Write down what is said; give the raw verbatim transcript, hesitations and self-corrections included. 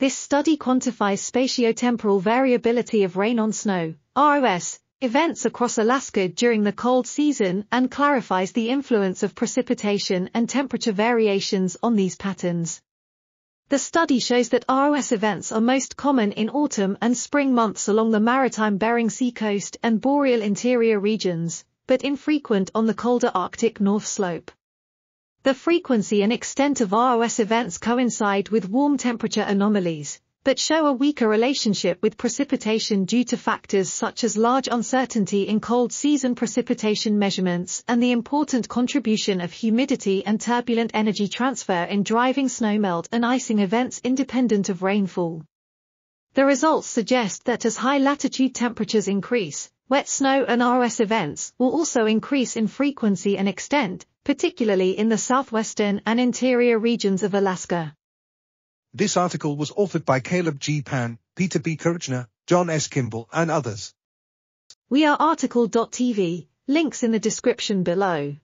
This study quantifies spatiotemporal variability of rain on snow (R O S) events across Alaska during the cold season and clarifies the influence of precipitation and temperature variations on these patterns. The study shows that R O S events are most common in autumn and spring months along the maritime Bering Sea coast and boreal interior regions, but infrequent on the colder Arctic North Slope. The frequency and extent of R O S events coincide with warm temperature anomalies, but show a weaker relationship with precipitation due to factors such as large uncertainty in cold season precipitation measurements and the important contribution of humidity and turbulent energy transfer in driving snowmelt and icing events independent of rainfall. The results suggest that as high latitude temperatures increase, wet snow and R O S events will also increase in frequency and extent, particularly in the southwestern and interior regions of Alaska. This article was authored by Caleb G. Pan, Peter B. Kirchner, John S. Kimball and others. We are R T C L dot T V, links in the description below.